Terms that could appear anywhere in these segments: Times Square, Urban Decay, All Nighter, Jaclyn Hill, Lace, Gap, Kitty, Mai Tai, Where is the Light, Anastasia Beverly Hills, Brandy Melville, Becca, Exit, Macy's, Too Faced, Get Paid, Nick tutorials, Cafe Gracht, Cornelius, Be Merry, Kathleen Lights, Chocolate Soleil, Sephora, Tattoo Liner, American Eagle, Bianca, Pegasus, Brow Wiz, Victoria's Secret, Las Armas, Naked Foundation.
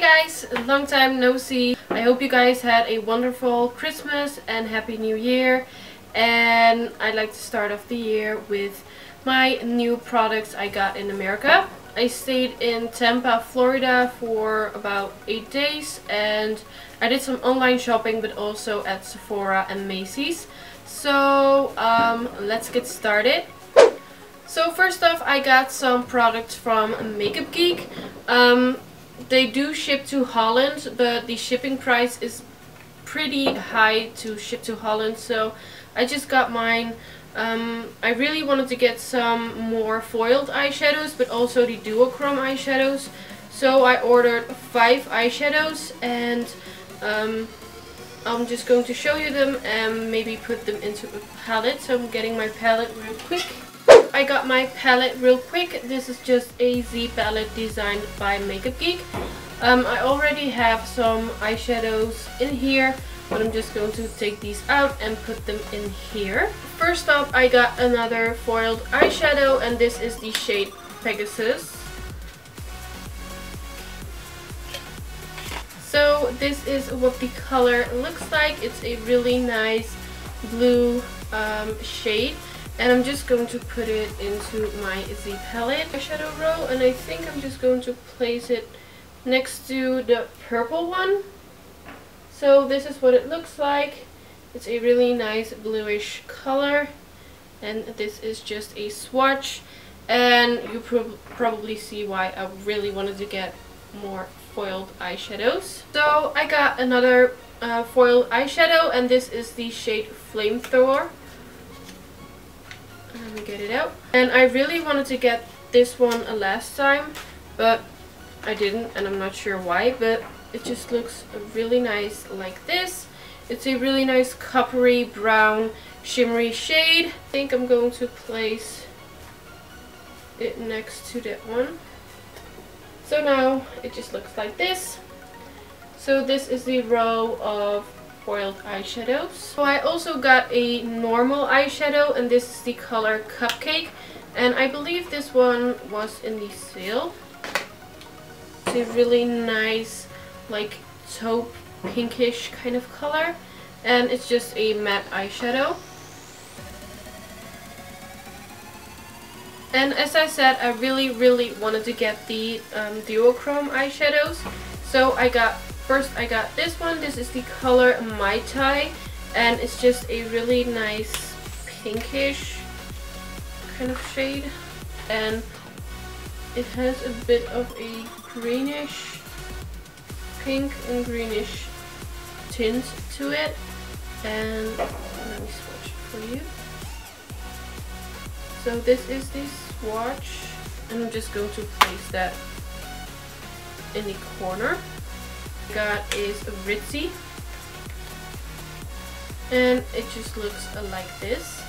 Hey guys, long time no see. I hope you guys had a wonderful Christmas and Happy New Year. And I'd like to start off the year with my new products I got in America. I stayed in Tampa, Florida for about 8 days and I did some online shopping but also at Sephora and Macy's. So let's get started. So first off, I got some products from Makeup Geek. They do ship to Holland, but the shipping price is pretty high to ship to Holland, so I just got mine. I really wanted to get some more foiled eyeshadows, but also the duochrome eyeshadows. So I ordered 5 eyeshadows, and I'm just going to show you them and maybe put them into a palette. So I'm getting my palette real quick. I got my palette real quick. This is just a Z palette designed by Makeup Geek. I already have some eyeshadows in here, but I'm just going to take these out and put them in here. First up, I got another foiled eyeshadow, and this is the shade Pegasus. So this is what the color looks like. It's a really nice blue shade. And I'm just going to put it into my Z palette eyeshadow row, and I think I'm just going to place it next to the purple one. So this is what it looks like. It's a really nice bluish color, and this is just a swatch, and you probably see why I really wanted to get more foiled eyeshadows. So I got another foiled eyeshadow, and this is the shade Flamethrower. Let me get it out. And I really wanted to get this one last time, but I didn't, and I'm not sure why, but it just looks really nice like this. It's a really nice coppery brown shimmery shade. I think I'm going to place it next to that one. So now it just looks like this. So this is the row of foiled eyeshadows. So I also got a normal eyeshadow, and this is the color Cupcake, and I believe this one was in the sale. It's a really nice like taupe pinkish kind of color, and it's just a matte eyeshadow. And as I said, I really wanted to get the duochrome eyeshadows, so I got first I got this one. This is the color Mai Tai, and it's just a really nice pinkish kind of shade, and it has a bit of a greenish pink and greenish tint to it. And let me swatch for you. So this is the swatch, and I'm just going to place that in the corner. Got is Ritzy, and it just looks like this.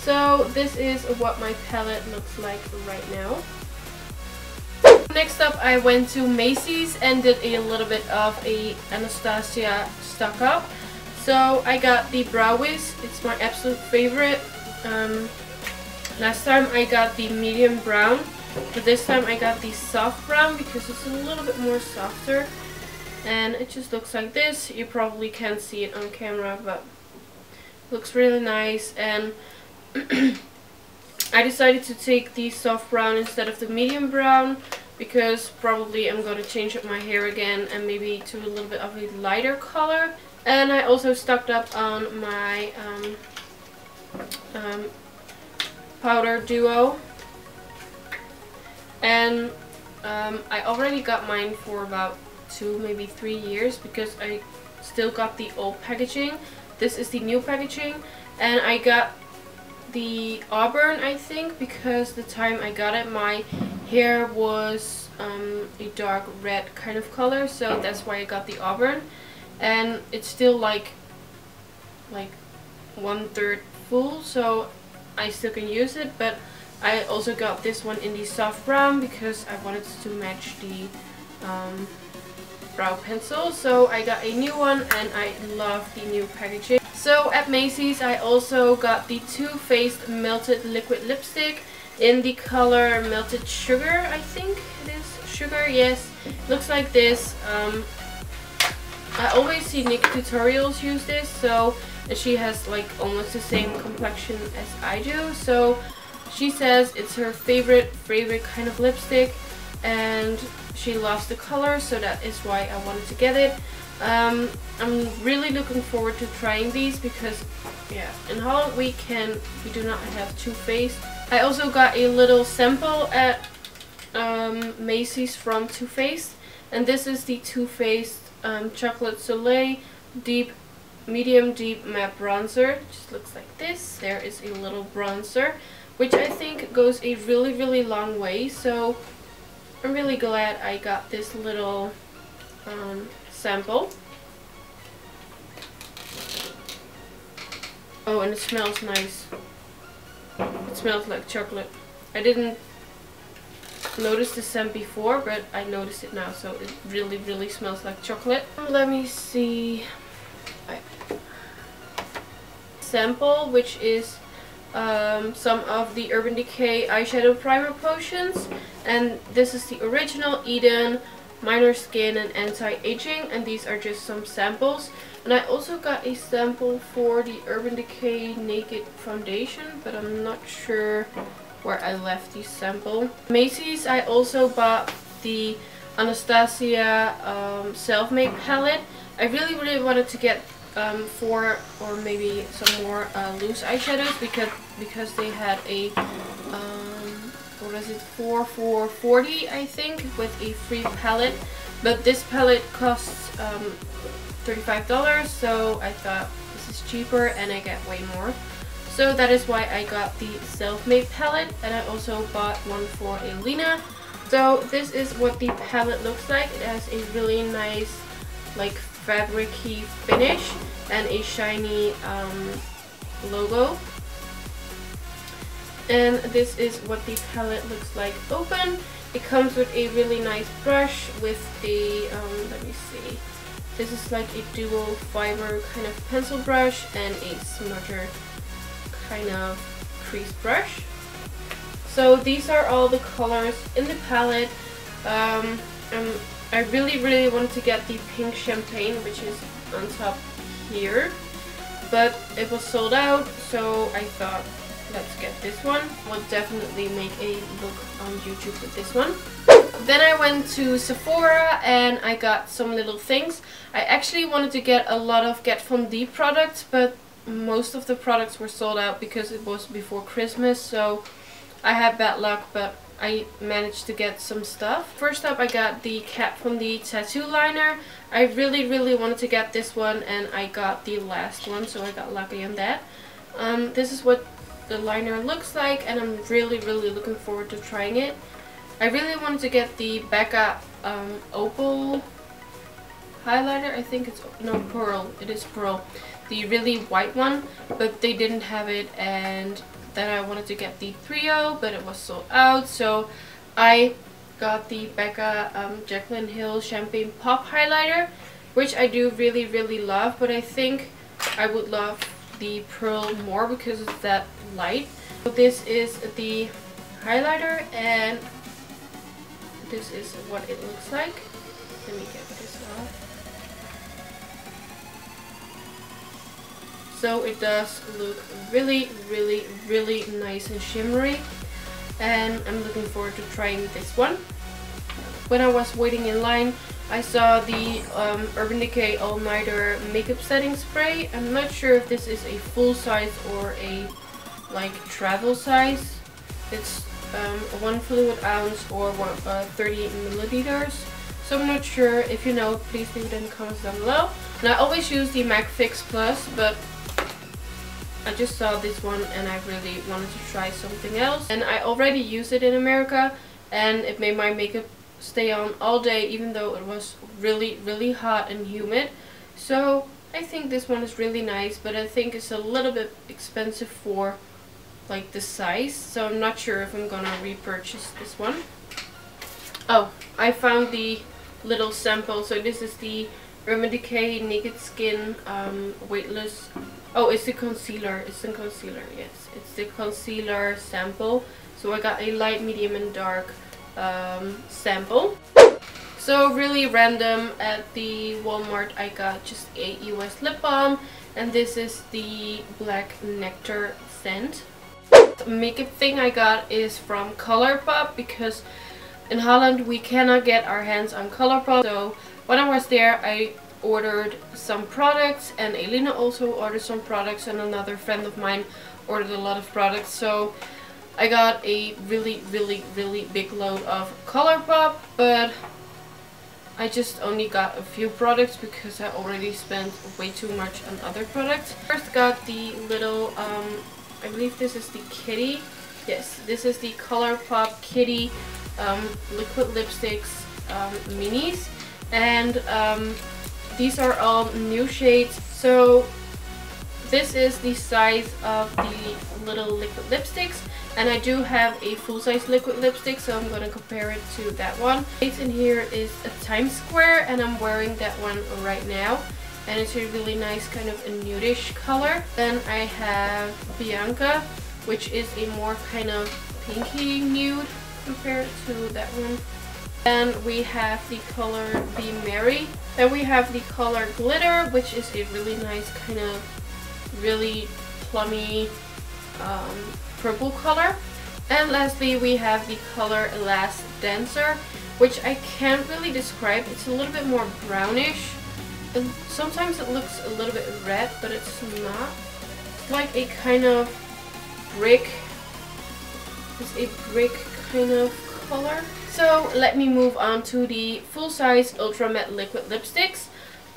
So this is what my palette looks like right now. Next up, I went to Macy's and did a little bit of a Anastasia stock up. So I got the Brow Wiz. It's my absolute favorite. Last time I got the medium brown, but this time I got the soft brown because it's a little bit more softer. And it just looks like this. You probably can't see it on camera, but it looks really nice. And I decided to take the soft brown instead of the medium brown because probably I'm going to change up my hair again and maybe to a little bit of a lighter color. And I also stocked up on my powder duo, and I already got mine for about 2 maybe 3 years because I still got the old packaging. This is the new packaging, and I got the auburn, I think, because the time I got it my hair was a dark red kind of color, so that's why I got the auburn. And it's still like 1/3 full, so I still can use it, but I also got this one in the soft brown because I wanted to match the brow pencil. So I got a new one, and I love the new packaging. So at Macy's I also got the Too Faced melted liquid lipstick. in the color Melted Sugar, I think it is. Sugar, yes. Looks like this. I always see Nick Tutorials use this, so she has like almost the same complexion as I do. So she says it's her favorite kind of lipstick, and she loves the color, so that is why I wanted to get it. I'm really looking forward to trying these because, yeah, in Holland we do not have Too Faced. I also got a little sample at Macy's from Too Faced, and this is the Too Faced Chocolate Soleil Deep Medium Deep Matte Bronzer. It just looks like this. There is a little bronzer, which I think goes a really long way. So I'm really glad I got this little sample. Oh, and it smells nice. It smells like chocolate. I didn't noticed the scent before, but I noticed it now, so it really smells like chocolate. Let me see. Sample, which is some of the Urban Decay eyeshadow primer potions, and this is the original, Eden, Minor Skin, and Anti-Aging, and these are just some samples. And I also got a sample for the Urban Decay Naked Foundation, but I'm not sure where I left the sample. Macy's, I also bought the Anastasia self-made palette. I really wanted to get four or maybe some more loose eyeshadows because they had a what is it, 4 for $40, I think, with a free palette. But this palette costs $35, so I thought this is cheaper and I get way more. So that is why I got the self-made palette, and I also bought one for Elena. So this is what the palette looks like. It has a really nice, like, fabric-y finish and a shiny logo. And this is what the palette looks like open. It comes with a really nice brush with a, let me see. This is like a dual fiber kind of pencil brush and a smudger kind of crease brush. So these are all the colors in the palette. I really wanted to get the pink champagne, which is on top here, but it was sold out, so I thought let's get this one. We'll definitely make a look on YouTube with this one. Then I went to Sephora and I got some little things. I actually wanted to get a lot of Kat Von D products, but most of the products were sold out because it was before Christmas, so I had bad luck, but I managed to get some stuff. First up, I got the Kat Von D Tattoo Liner. I really wanted to get this one, and I got the last one, so I got lucky on that. This is what the liner looks like, and I'm really looking forward to trying it. I really wanted to get the Becca Opal highlighter. I think it's, no, Pearl. It is Pearl. The really white one, but they didn't have it. And then I wanted to get the 3O, but it was sold out, so I got the Becca Jaclyn Hill Champagne Pop highlighter, which I do really love, but I think I would love the Pearl more because it's that light. So this is the highlighter, and this is what it looks like. Let me get this off. So it does look really nice and shimmery, and I'm looking forward to trying this one. When I was waiting in line, I saw the Urban Decay All Nighter Makeup Setting Spray. I'm not sure if this is a full size or a like travel size. It's 1 fluid ounce or 30 milliliters. So I'm not sure. If you know, please leave it in the comments down below. And I always use the MAC Fix Plus, but I just saw this one and I really wanted to try something else. And I already used it in America, and it made my makeup stay on all day, even though it was really hot and humid. So I think this one is really nice, but I think it's a little bit expensive for like the size. So I'm not sure if I'm gonna repurchase this one. Oh, I found the little sample. So this is the Urban Decay Naked Skin Weightless. Oh, it's the concealer. It's the concealer, yes. It's the concealer sample. So I got a light, medium and dark sample. So really random, at the Walmart I got just a US lip balm, and this is the Black Nectar scent. The makeup thing I got is from Colourpop, because in Holland we cannot get our hands on Colourpop. So when I was there I ordered some products, and Elena also ordered some products, and another friend of mine ordered a lot of products. So I got a really big load of Colourpop, but I just only got a few products because I already spent way too much on other products. First got the little, I believe this is the Kitty. Yes, this is the Colourpop Kitty liquid lipsticks minis, and these are all new shades. So this is the size of the little liquid lipsticks, and I do have a full-size liquid lipstick, so I'm going to compare it to that one. It's in here is a Times Square, and I'm wearing that one right now, and it's a really nice kind of a nudish color. Then I have Bianca, which is a more kind of pinky nude compared to that one. Then we have the color Be Merry. Then we have the color Glitter, which is a really nice kind of really plummy purple color. And lastly we have the color Last Dancer, which I can't really describe. It's a little bit more brownish, and sometimes it looks a little bit red, but it's not. It's like a kind of brick. It's a brick kind of color. So let me move on to the full-size ultra matte liquid lipsticks.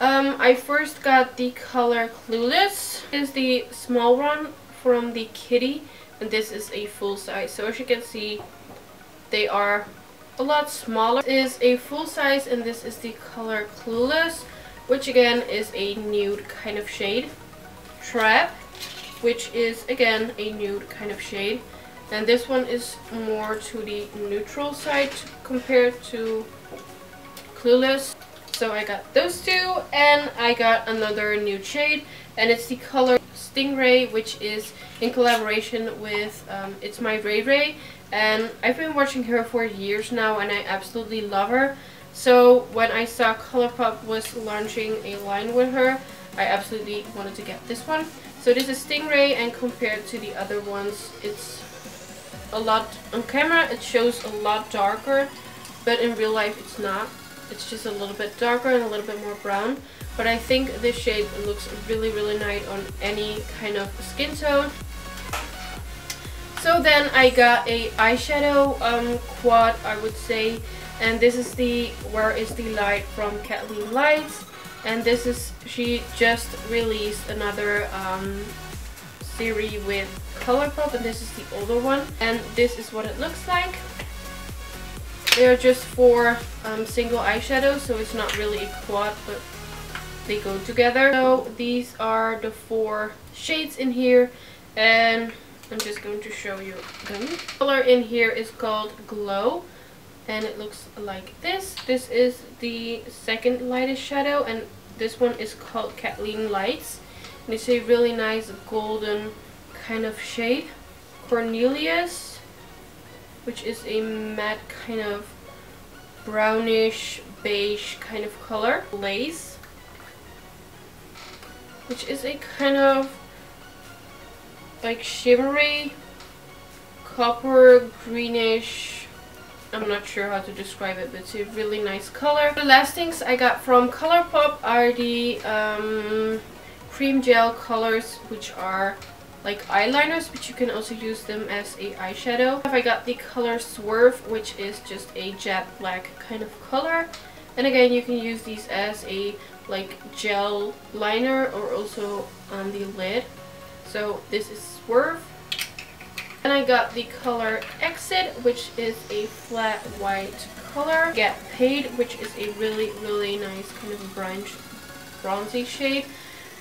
I first got the color Clueless. This is the small one from the Kitty, and this is a full-size. So as you can see, they are a lot smaller. This is a full-size, and this is the color Clueless, which again is a nude kind of shade. Trap, which is again a nude kind of shade. And this one is more to the neutral side compared to Clueless. So I got those two, and I got another nude shade, and it's the color Stingray, which is in collaboration with It's My Ray Ray, and I've been watching her for years now, and I absolutely love her. So when I saw Colourpop was launching a line with her, I absolutely wanted to get this one. So this is Stingray, and compared to the other ones, it's a lot on camera it shows a lot darker, but in real life it's not. It's just a little bit darker and a little bit more brown, but I think this shade looks really nice on any kind of skin tone. So then I got a eyeshadow quad, I would say, and this is the Where Is the Light from Kathleen Lights, and this is, she just released another series with Colourpop, and this is the older one, and this is what it looks like. They are just four single eyeshadows, so it's not really a quad, but they go together. So these are the four shades in here, and I'm just going to show you them. The color in here is called Glow, and it looks like this. This is the second lightest shadow, and this one is called Kathleen Lights, and it's a really nice golden kind of shade. Cornelius, which is a matte kind of brownish beige kind of color. Lace, which is a kind of like shimmery copper greenish, I'm not sure how to describe it, but it's a really nice color. The last things I got from Colourpop are the cream gel colors, which are like eyeliners, but you can also use them as a eyeshadow. I got the color Swerve, which is just a jet black kind of color, and again you can use these as a like gel liner or also on the lid. So this is Swerve. And I got the color Exit, which is a flat white color. Get Paid, which is a really nice kind of bronzy shade.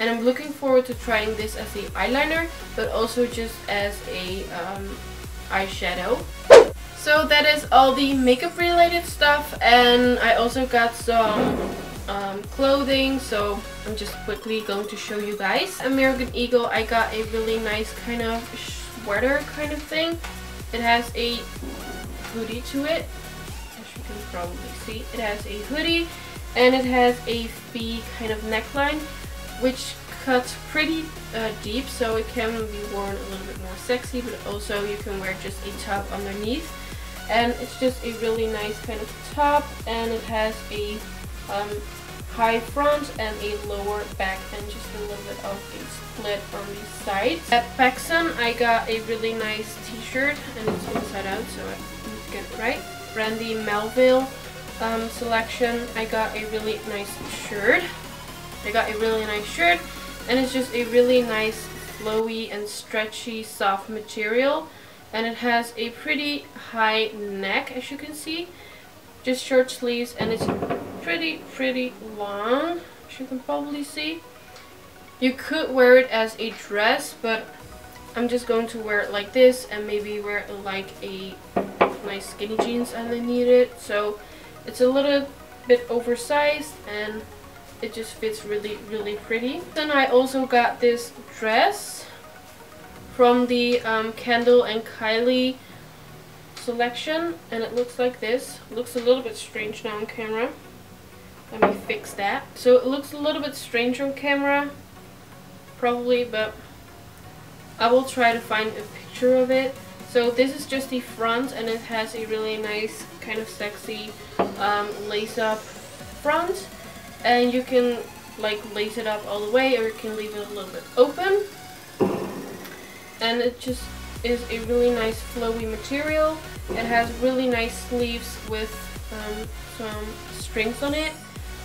And I'm looking forward to trying this as the eyeliner, but also just as a eyeshadow. So that is all the makeup related stuff, and I also got some clothing, so I'm just quickly going to show you guys. American Eagle, I got a really nice kind of sweater kind of thing. It has a hoodie to it, as you can probably see. It has a hoodie and it has a V kind of neckline, which cuts pretty deep, so it can be worn a little bit more sexy, but also you can wear just a top underneath. And it's just a really nice kind of top, and it has a high front and a lower back and just a little bit of a split on the sides. At Pexon I got a really nice t-shirt, and it's inside out, so I need to get it right. Brandy Melville selection. I got a really nice shirt. And it's just a really nice flowy and stretchy soft material, and it has a pretty high neck, as you can see, just short sleeves, and it's pretty long, as you can probably see. You could wear it as a dress, but I'm just going to wear it like this and maybe wear it like a nice skinny jeans underneath it. So it's a little bit oversized and it just fits really pretty. Then I also got this dress from the Kendall and Kylie selection, and it looks like this. Looks a little bit strange now on camera. Let me fix that. So it looks a little bit strange on camera, probably, but I will try to find a picture of it. So this is just the front, and it has a really nice kind of sexy lace-up front, and you can like lace it up all the way, or you can leave it a little bit open. And it just is a really nice flowy material. It has really nice sleeves with some strings on it,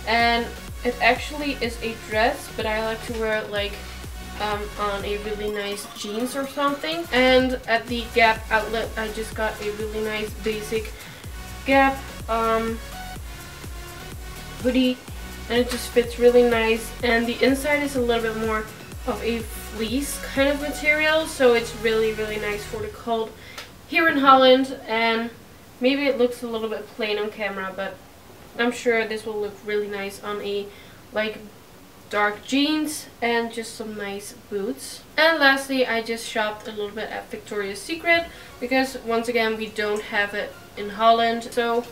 and it actually is a dress, but I like to wear it like on a really nice jeans or something. And at the Gap outlet I just got a really nice basic Gap hoodie, and it just fits really nice, and the inside is a little bit more of a fleece kind of material, so it's really nice for the cold here in Holland. And maybe it looks a little bit plain on camera, but I'm sure this will look really nice on a like dark jeans and just some nice boots. And lastly, I just shopped a little bit at Victoria's Secret, because once again we don't have it in Holland. So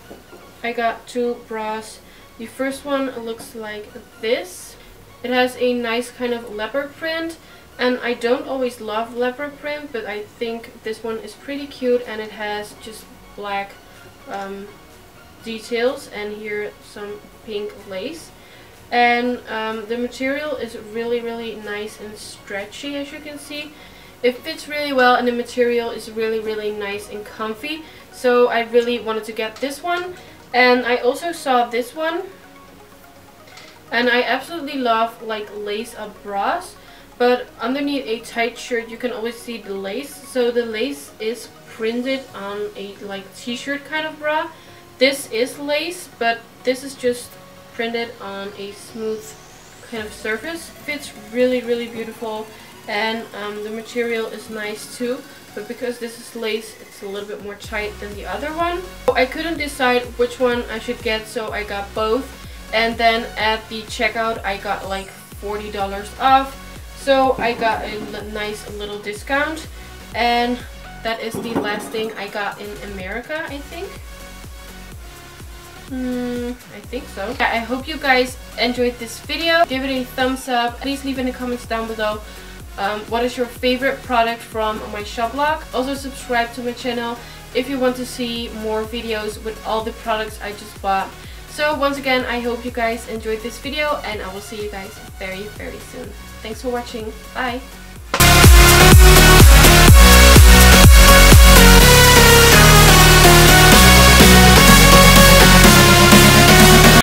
I got two bras. The first one looks like this. It has a nice kind of leopard print, and I don't always love leopard print, but I think this one is pretty cute, and it has just black details and here some pink lace. And the material is really nice and stretchy, as you can see. It fits really well, and the material is really nice and comfy, so I really wanted to get this one. And I also saw this one, and I absolutely love like lace up bras, but underneath a tight shirt you can always see the lace, so the lace is printed on a like t-shirt kind of bra. This is lace, but this is just printed on a smooth kind of surface. Fits really beautiful, and the material is nice too, but because this is lace it's a little bit more tight than the other one. So I couldn't decide which one I should get, so I got both, and then at the checkout I got like $40 off, so I got a nice little discount. And that is the last thing I got in America, I think. I think so. Yeah, I hope you guys enjoyed this video. Give it a thumbs up. Please leave in the comments down below what is your favorite product from my shoplog. Also subscribe to my channel if you want to see more videos with all the products I just bought. So once again, I hope you guys enjoyed this video, and I will see you guys very soon. Thanks for watching. Bye!